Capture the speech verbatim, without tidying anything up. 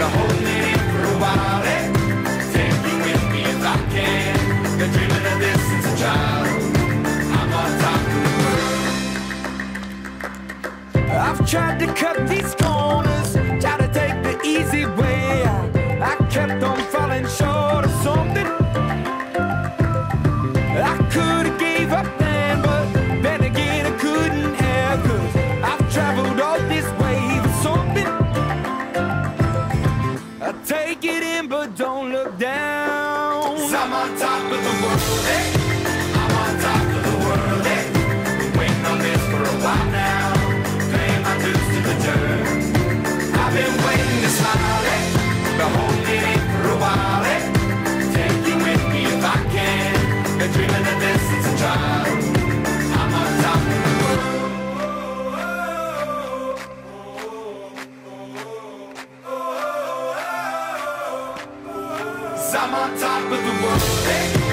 to holding it in for a while and take you with me if I can. Been dreaming of this since a child. I'm on top of the world. I've tried to cut these corners, try to take the easy way. I, I kept on falling short of something. I could have gave up then, but then again I couldn't have, 'cause I've traveled all this way for something. I take it in but don't look down, 'cause I'm on top of the world, eh? I'm on top of the world, eh? Been waiting on this for a while now, paying my dues to the dirt. I've been waiting to smile, eh? Been holding it in for a while, eh? Take you with me if I can. Been dreaming of this since a child. I'm on top of the world. 'Cause I'm on top of the world, hey.